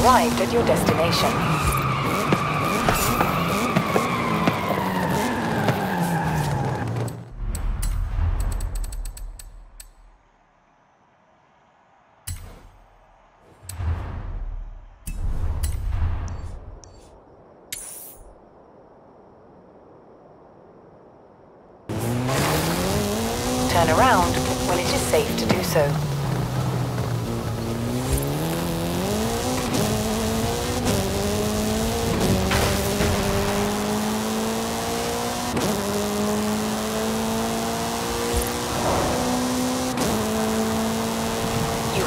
have arrived at your destination. Turn around when it is safe to do so. You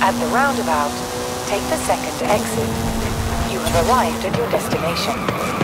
At the roundabout, take the second exit. You have arrived at your destination.